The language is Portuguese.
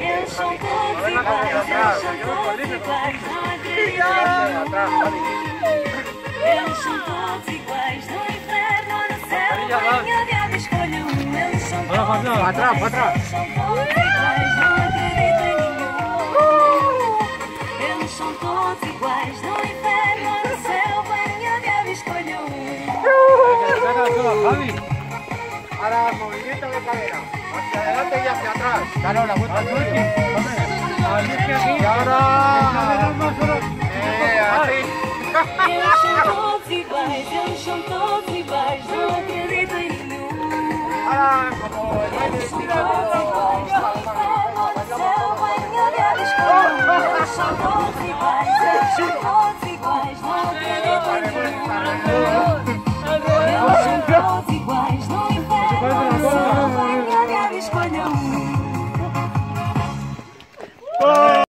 Eles são todos iguais, no inferno ou no céu, não tem a diabo, escolha um. Eles são todos iguais, eles são todos iguais, não acredito em nenhum. Eles são todos iguais, no inferno ou no céu, vem a diabo, escolha um. Ahora movimiento de cadera, hacia adelante y hacia atrás. Dale la vuelta al último. Y ahora... Eles são todos iguais, eles são todos iguais, não acredito em nenhum. Eles são todos iguais, não inferno no céu, vem a diabo escolher. Eles são todos iguais, não acredito.